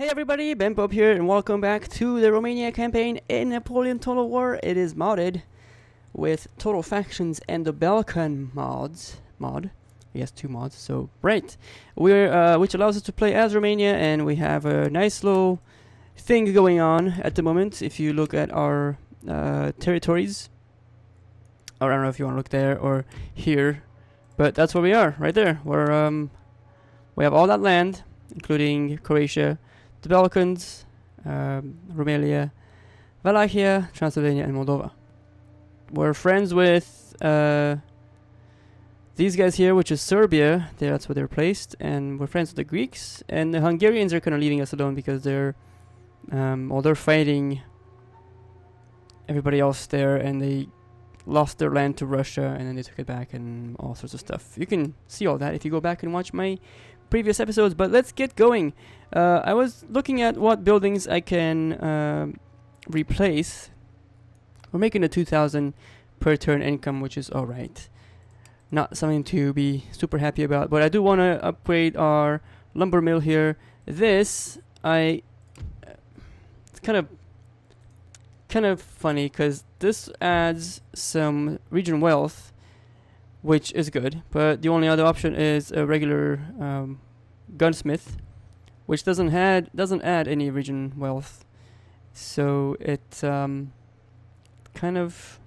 Hey everybody, Ben Pope here, and welcome back to the Romania campaign in Napoleon Total War. It is modded with Total Factions and the Balkan mod. Yes, two mods. So right, we're which allows us to play as Romania, and we have a nice little thing going on at the moment. If you look at our territories, or I don't know if you want to look there or here, but that's where we are, right there. We're we have all that land, including Croatia, the Balkans, Romania, Wallachia, Transylvania, and Moldova. We're friends with these guys here, which is Serbia. That's where they're placed, and we're friends with the Greeks. And the Hungarians are kind of leaving us alone because they're, well, they're fighting everybody else there, and they lost their land to Russia, and then they took it back, and all sorts of stuff. You can see all that if you go back and watch my previous episodes, but let's get going. I was looking at what buildings I can replace. We're making a 2,000 per turn income, which is alright. Not something to be super happy about, but I do want to upgrade our lumber mill here. This, it's kind of funny because this adds some region wealth, which is good, but the only other option is a regular gunsmith, which doesn't add any region wealth, so it's kind of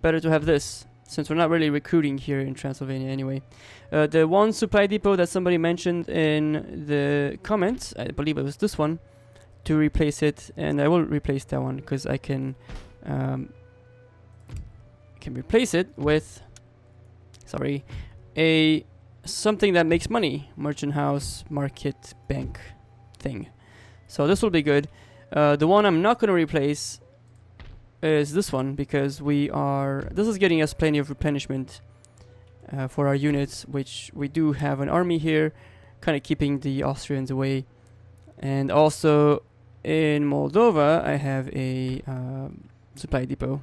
better to have this, since we're not really recruiting here in Transylvania anyway. The one supply depot that somebody mentioned in the comments, I believe it was this one, to replace it, and I will replace that one because I can replace it with something that makes money, merchant house, market, bank thing. So this will be good. The one I'm not going to replace is this one because this is getting us plenty of replenishment for our units, which we do have an army here, kind of keeping the Austrians away. And also in Moldova, I have a supply depot,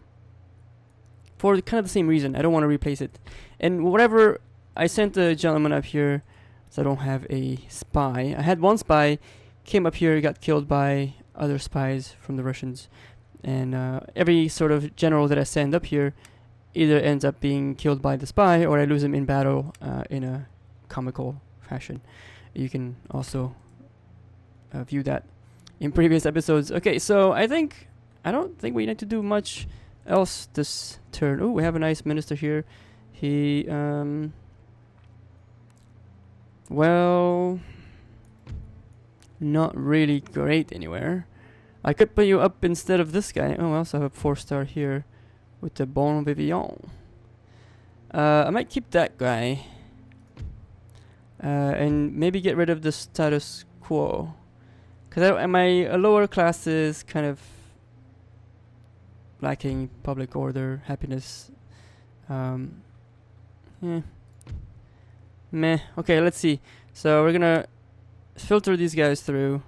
for kind of the same reason. I don't want to replace it. And whatever, I sent a gentleman up here, so I don't have a spy. I had one spy, came up here, got killed by other spies from the Russians. And every sort of general that I send up here either ends up being killed by the spy, or I lose him in battle in a comical fashion. You can also view that in previous episodes. Okay, so I don't think we need to do much else this turn. Oh, we have a nice minister here. He well, not really great anywhere. I could put you up instead of this guy. Oh, I also have a 4-star here with the Bon Vivant. I might keep that guy and maybe get rid of the status quo, because my lower class is kind of lacking public order, happiness. Yeah. Meh. Okay, let's see. So we're gonna filter these guys through,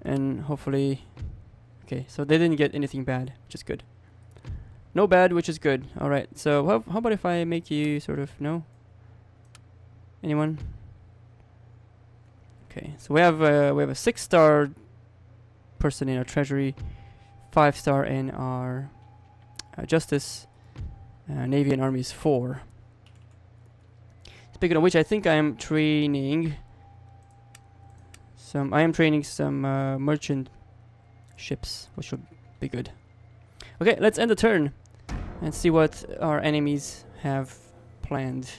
and hopefully... Okay, so they didn't get anything bad, which is good. No bad, which is good. Alright, so how about if I make you sort of... No? Anyone? Okay, so we have a 6-star person in our treasury, 5-star in our justice, navy and army is 4. Speaking of which, I think I am training some. Merchant ships, which should be good. Okay, let's end the turn and see what our enemies have planned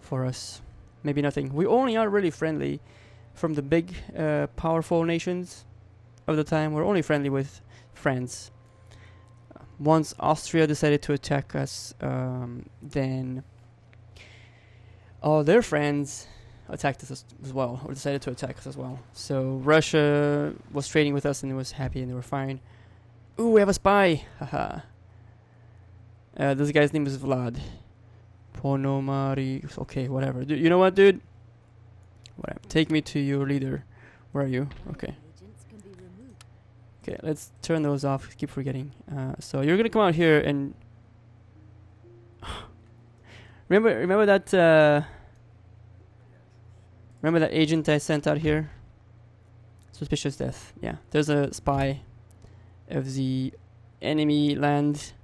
for us. Maybe nothing. We only are really friendly from the big, powerful nations of the time. We're only friendly with France. Once Austria decided to attack us, then all their friends attacked us as well, or decided to attack us as well. So Russia was trading with us and was happy and they were fine. Ooh, we have a spy! Haha. This guy's name is Vlad Ponomari. Okay, whatever. You know what, dude? Whatever. Take me to your leader. Where are you? Okay. Okay, let's turn those off. Keep forgetting. So you're gonna come out here and remember that agent I sent out here. Suspicious death. Yeah, there's a spy of the enemy land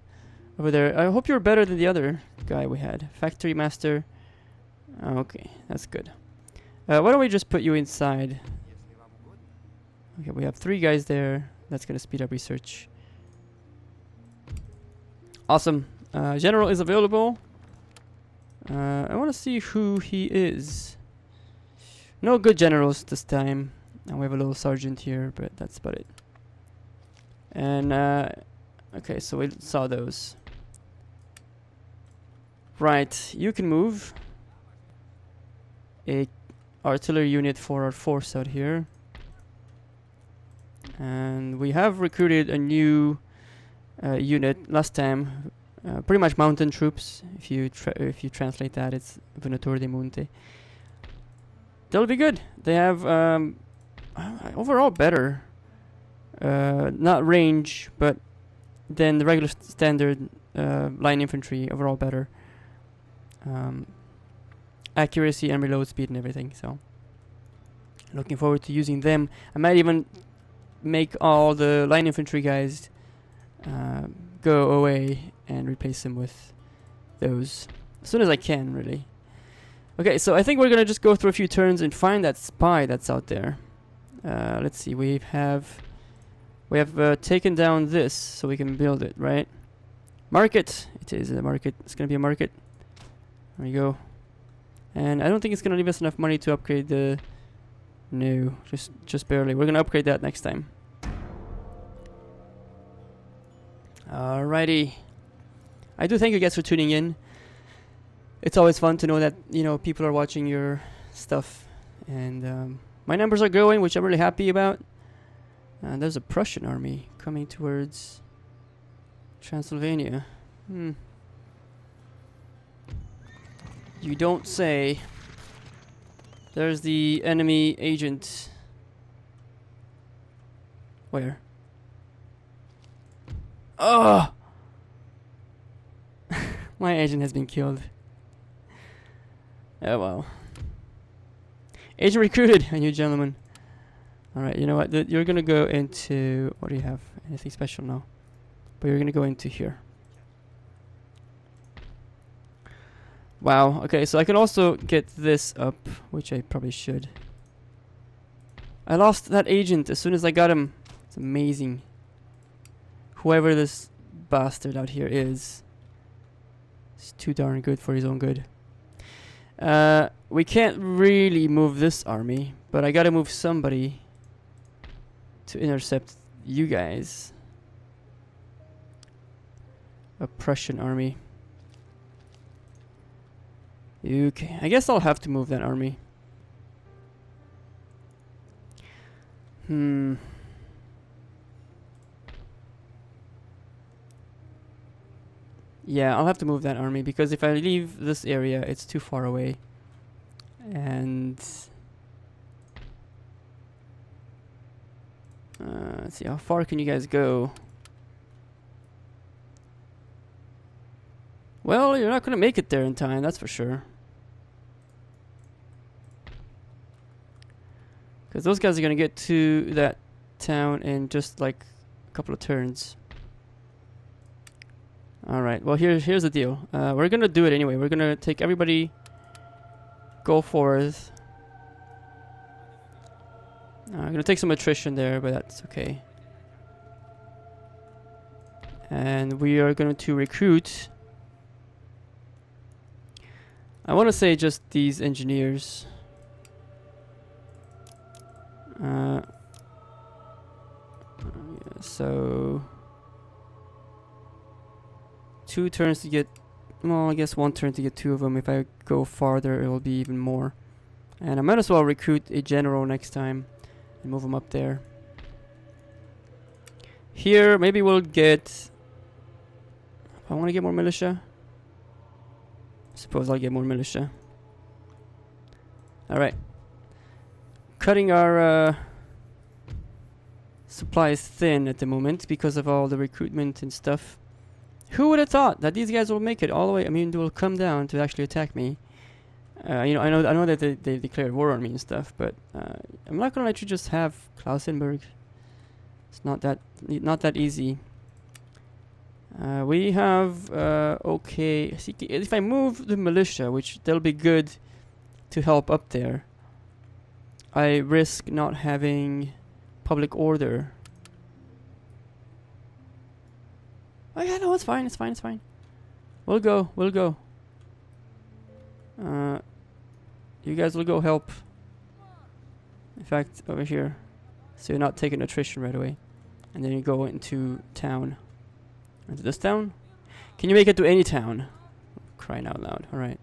over there. I hope you're better than the other guy we had. Factory master. Okay, that's good. Why don't we just put you inside? Okay, we have 3 guys there. That's going to speed up research. Awesome. General is available. I want to see who he is. No good generals this time. And we have a little sergeant here, but that's about it. And, okay, so we saw those. Right, you can move. A artillery unit for our force out here. And we have recruited a new unit last time. Pretty much mountain troops. If you translate that, it's Venator de Monte. They'll be good. They have overall better, not range, but then the regular standard line infantry overall better. Accuracy and reload speed and everything. So, looking forward to using them. I might even make all the line infantry guys go away and replace them with those as soon as I can, really. Okay, so I think we're gonna just go through a few turns and find that spy that's out there. Let's see, we have taken down this, so we can build it, right? Market. It is a market. It's gonna be a market. There we go. And I don't think it's gonna leave us enough money to upgrade the. No, just barely. We're gonna upgrade that next time. Alrighty. I do thank you guys for tuning in. It's always fun to know that, you know, people are watching your stuff, and my numbers are growing, which I'm really happy about. And there's a Prussian army coming towards Transylvania. Hmm. You don't say. There's the enemy agent. Where? Oh! My agent has been killed. Oh wow. Agent recruited, a new gentleman. Alright, you know what? You're gonna go into. What do you have? Anything special? No. But you're gonna go into here. Wow, okay, so I can also get this up, which I probably should. I lost that agent as soon as I got him. It's amazing. Whoever this bastard out here is. He's too darn good for his own good. We can't really move this army, but I gotta move somebody to intercept you guys. A Prussian army. Okay, I guess I'll have to move that army. Hmm. Yeah, I'll have to move that army, because if I leave this area, it's too far away. And... let's see, how far can you guys go? Well, you're not going to make it there in time, that's for sure. Because those guys are going to get to that town in just like a couple of turns. Alright, well here's the deal. We're going to do it anyway. We're going to take everybody, go forth. I'm going to take some attrition there, but that's okay. And we are going to recruit. I want to say just these engineers. Yeah, so... 2 turns to get... Well, I guess 1 turn to get 2 of them. If I go farther, it will be even more. And I might as well recruit a general next time and move him up there. Here, maybe we'll get... I want to get more militia. Suppose I'll get more militia. Alright. Cutting our supplies thin at the moment because of all the recruitment and stuff. Who would have thought that these guys will make it all the way? I mean, they will come down to actually attack me. You know, I know that they declared war on me and stuff, but I'm not gonna let you just have Klausenberg. It's not that easy. We have okay. If I move the militia, which they'll be good to help up there, I risk not having public order. Oh yeah, no, it's fine. It's fine. It's fine. We'll go. We'll go. You guys will go help. In fact, over here, so you're not taking attrition right away, and then you go into town. Into this town? Can you make it to any town? Crying out loud. All right.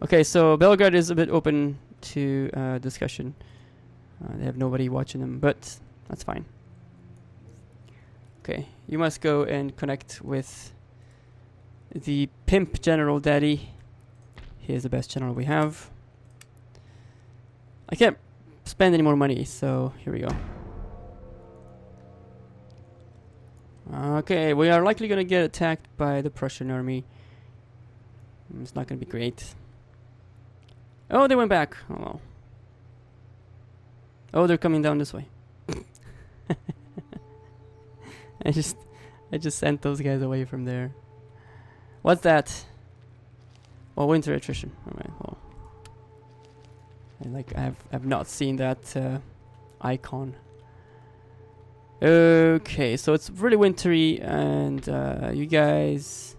Okay, so Belgrade is a bit open to discussion. They have nobody watching them, but that's fine. Okay, you must go and connect with the pimp general daddy. He is the best general we have. I can't spend any more money, so here we go. Okay, we are likely going to get attacked by the Prussian army. It's not going to be great. Oh, they went back. Oh, well. Oh, they're coming down this way. I just sent those guys away from there. What's that? Oh, winter attrition. All right. Well, I've not seen that icon. Okay, so it's really wintry, and you guys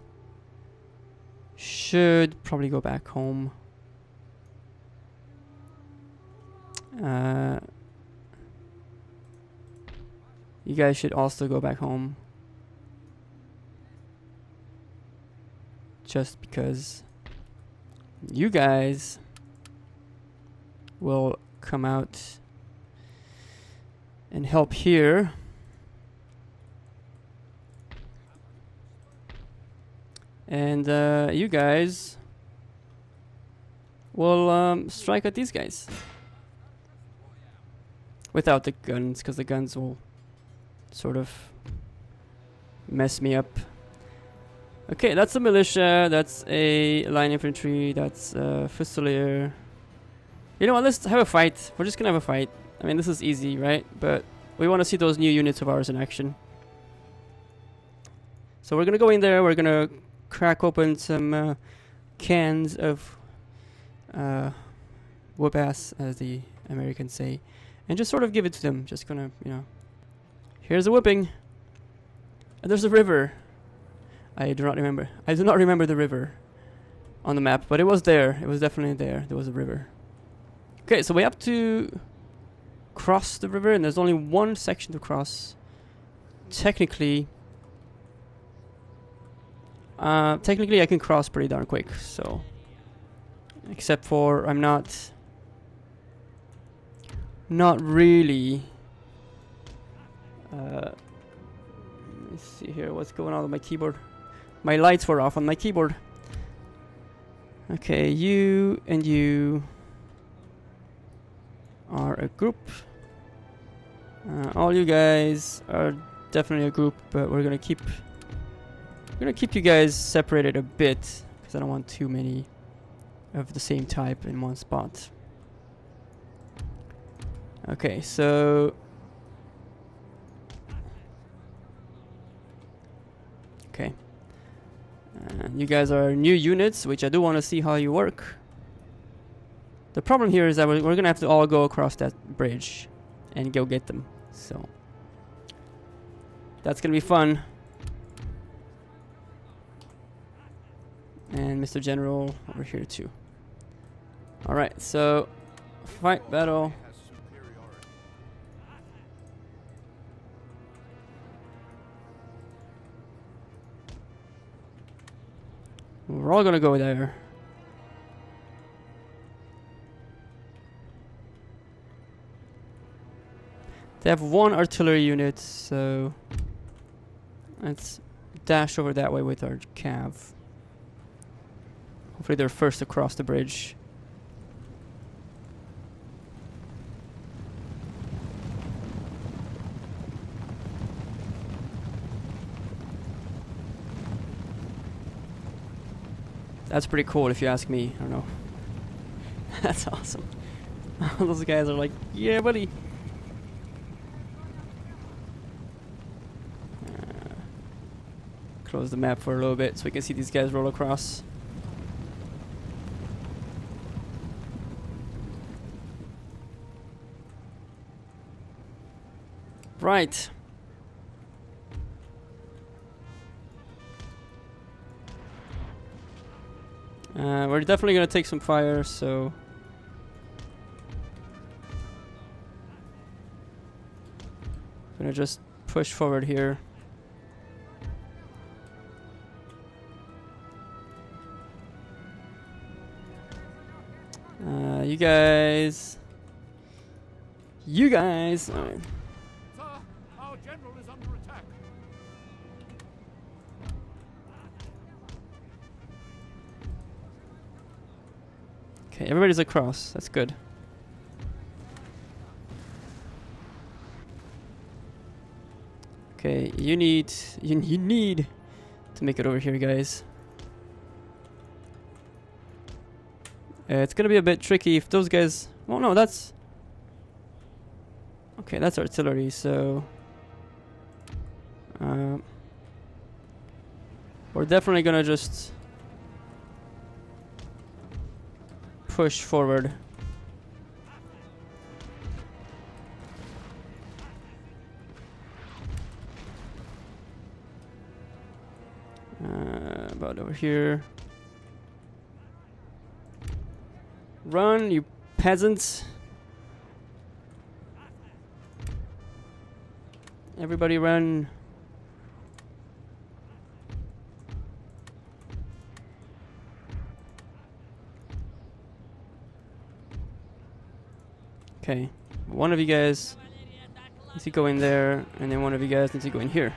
should probably go back home. You guys should also go back home, just because you guys will come out and help here. And you guys will strike at these guys without the guns, because the guns will sort of mess me up. Okay, that's a militia, that's a line infantry, that's fusilier. You know what, let's have a fight. We're just gonna have a fight. I mean, this is easy, right? But we want to see those new units of ours in action. So we're gonna go in there, we're gonna crack open some cans of whoop ass, as the Americans say, and just sort of give it to them. Just gonna, you know, here's a whipping. And there's a river. I do not remember the river on the map, but it was there. It was definitely there. There was a river. Okay, so we have to cross the river, and there's only one section to cross. Technically I can cross pretty darn quick, so except for I'm not really let me see here what's going on with my keyboard. My lights were off on my keyboard. Okay, you and you are a group. All you guys are definitely a group, but we're gonna keep you guys separated a bit, because I don't want too many of the same type in one spot. Okay, so okay, you guys are new units, which I do want to see how you work. The problem here is that we're gonna have to all go across that bridge and go get them, so that's gonna be fun. And Mr. General over here too. Alright, so fight battle. We're all gonna go there. They have one artillery unit, so let's dash over that way with our cav. Hopefully they're first across the bridge. That's pretty cool if you ask me. I don't know. That's awesome. Those guys are like, yeah, buddy. Close the map for a little bit so we can see these guys roll across. Right. We're definitely gonna take some fire, so I'm gonna just push forward here. You guys. All right. Okay, everybody's across. That's good. Okay, you need to make it over here, guys. It's gonna be a bit tricky if those guys. Well, no, that's okay. That's artillery, so we're definitely gonna just push forward. About over here. Run, you peasants. Everybody run. Okay, one of you guys needs to go in there, and then one of you guys needs to go in here.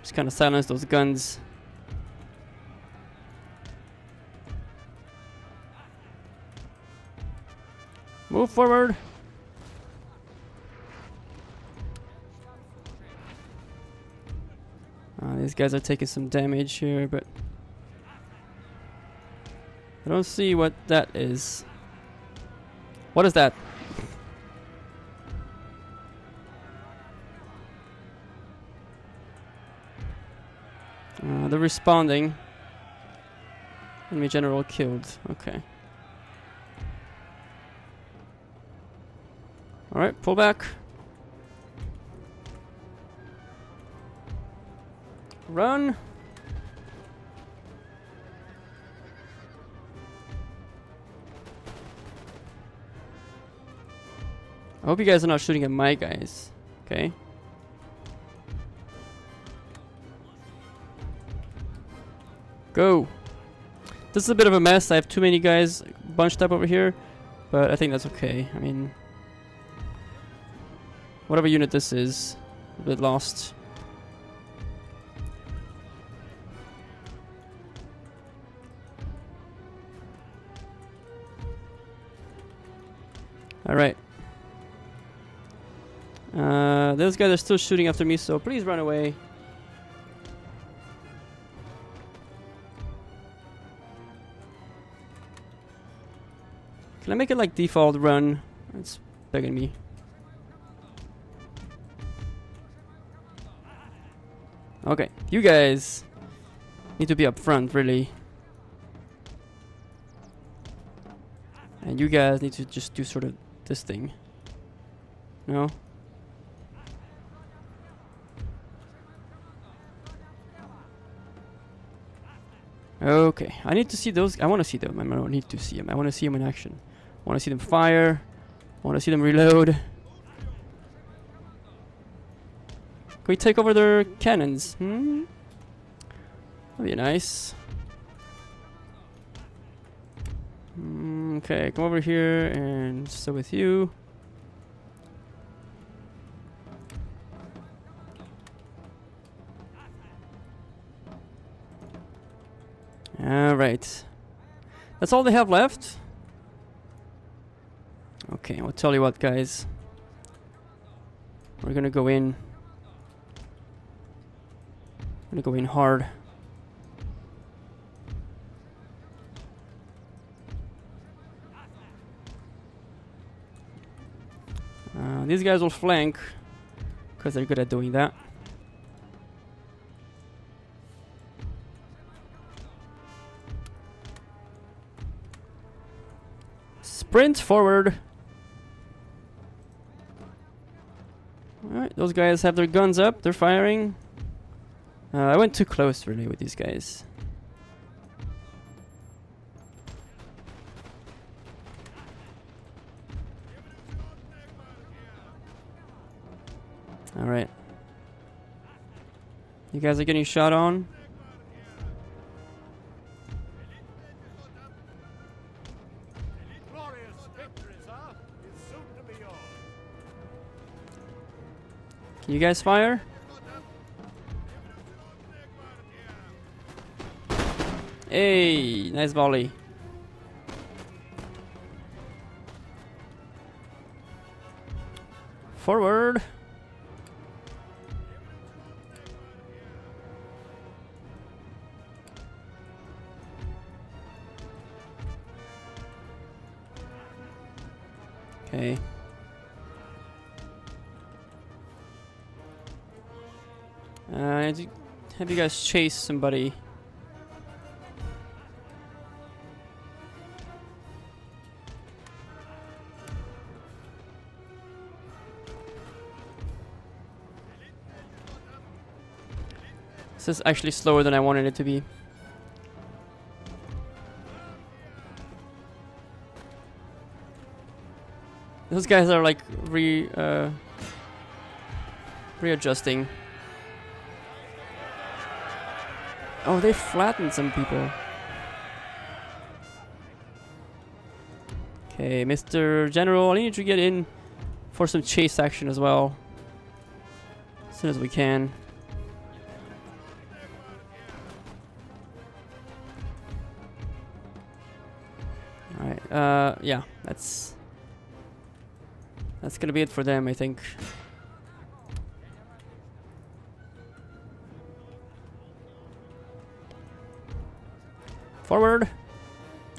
Just kind of silence those guns. Move forward. These guys are taking some damage here, but I don't see what that is. What is that? They're responding. Enemy general killed. Okay. Alright, pull back. Run. I hope you guys are not shooting at my guys. Okay. Go. This is a bit of a mess. I have too many guys bunched up over here, but I think that's okay. I mean, whatever unit this is, a bit lost. All right. Those guys are still shooting after me, so please run away. Can I make it like default run? It's begging me. Okay, you guys need to be up front, really. And you guys need to just do sort of this thing. No? Okay, I need to see those. I want to see them. I don't need to see them. I want to see them in action. I want to see them fire. I want to see them reload. Can we take over their cannons? Hmm? That'd be nice. Okay, come over here and so with you. Alright. That's all they have left? Okay, I'll tell you what, guys. We're gonna go in. I'm gonna go in hard. And these guys will flank, because they're good at doing that. Sprint forward. Alright, those guys have their guns up, they're firing. I went too close really with these guys. Alright. You guys are getting shot on. Can you guys fire? Hey, nice volley. Forward. Okay. Have you guys chase somebody? This is actually slower than I wanted it to be. Those guys are like readjusting. Oh, they flattened some people. Okay, Mr. General, I need you to get in for some chase action as well. As soon as we can. Alright, yeah, that's gonna be it for them, I think. Forward,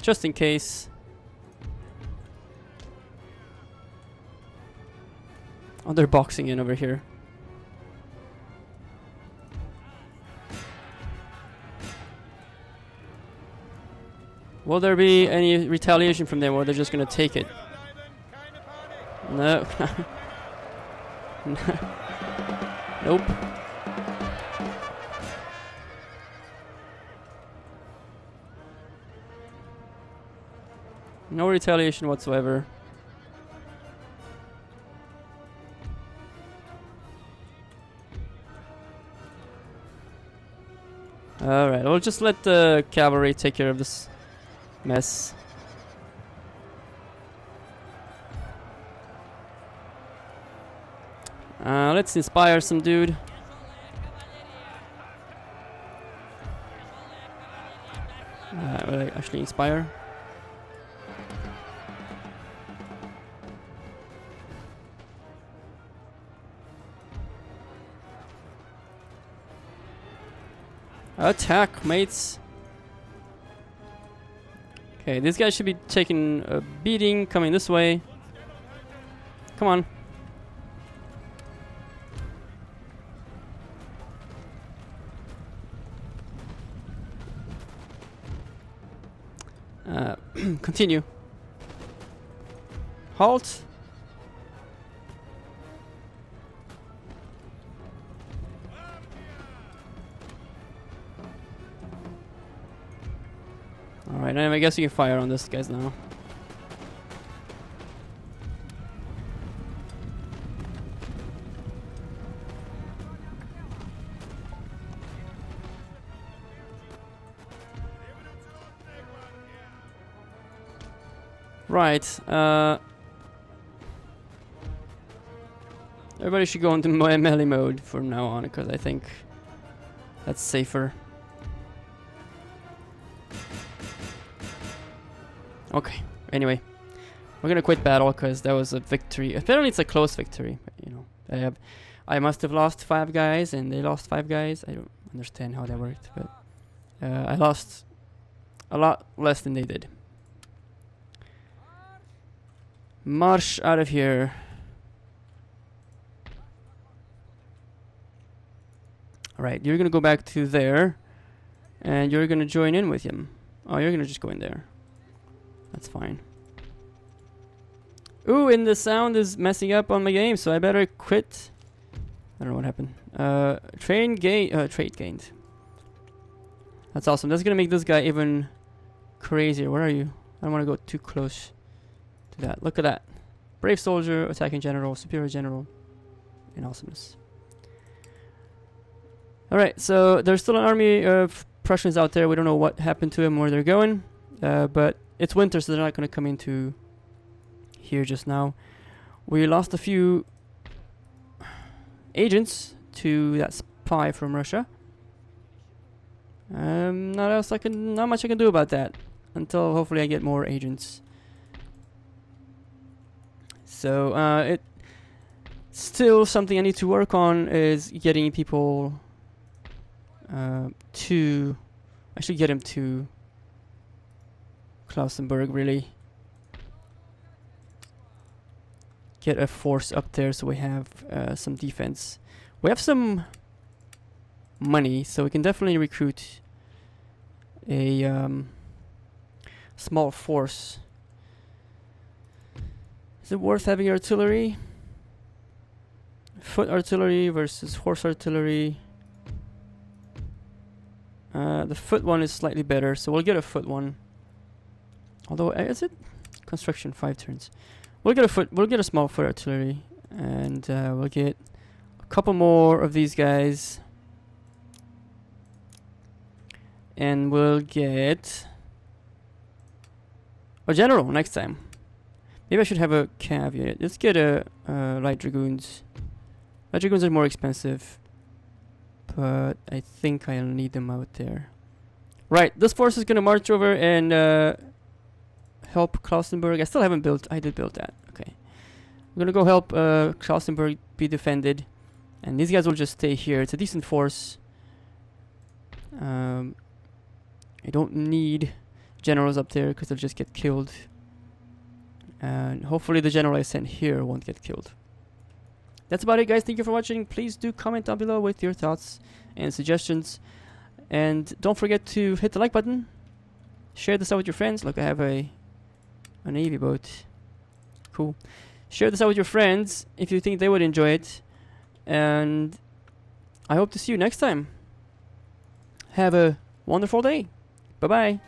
just in case. Oh, they're boxing in over here. Will there be any retaliation from them, or they're just gonna take it? No. Nope. No retaliation whatsoever. Alright, we'll just let the cavalry take care of this mess. Let's inspire some dude. Will I actually inspire? Attack, mates. Okay, this guy should be taking a beating coming this way. Come on. Continue. Halt. Alright, I guess you can fire on this guys now. Right, everybody should go into melee mode from now on, because I think that's safer. Okay, anyway, we're gonna quit battle because that was a victory. Apparently it's a close victory, but, you know, I must have lost 5 guys and they lost 5 guys. I don't understand how that worked, but I lost a lot less than they did. March out of here. Alright, you're gonna go back to there, and you're gonna join in with him. Oh, you're gonna just go in there. That's fine. Ooh, and the sound is messing up on my game, so I better quit. I don't know what happened. Trade gained. That's awesome. That's gonna make this guy even crazier. Where are you? I don't want to go too close to that. Look at that. Brave soldier, attacking general, superior general, and awesomeness. Alright, so there's still an army of Prussians out there. We don't know what happened to them, where they're going. But it's winter, so they're not going to come into here just now. We lost a few agents to that spy from Russia. Not much I can do about that until hopefully I get more agents. So it still something I need to work on is getting people to. I should get him to Klausenberg, really. Get a force up there so we have some defense. We have some money, so we can definitely recruit a small force. Is it worth having artillery? Foot artillery versus horse artillery. The foot one is slightly better, so we'll get a foot one. Although, is it? Construction, 5 turns. We'll get a foot. We'll get a small foot artillery, and we'll get a couple more of these guys, and we'll get a general next time. Maybe I should have a cav unit. Let's get a light dragoons. Light dragoons are more expensive, but I think I'll need them out there. Right, this force is gonna march over and help Klausenberg. I still haven't built. I did build that. Okay, I'm gonna go help Klausenberg be defended, and these guys will just stay here. It's a decent force. I don't need generals up there because they'll just get killed. And hopefully the general I sent here won't get killed. That's about it, guys. Thank you for watching. Please do comment down below with your thoughts and suggestions. And don't forget to hit the like button. Share this out with your friends. Look, I have a navy boat. Cool. Share this out with your friends if you think they would enjoy it. And I hope to see you next time. Have a wonderful day. Bye-bye.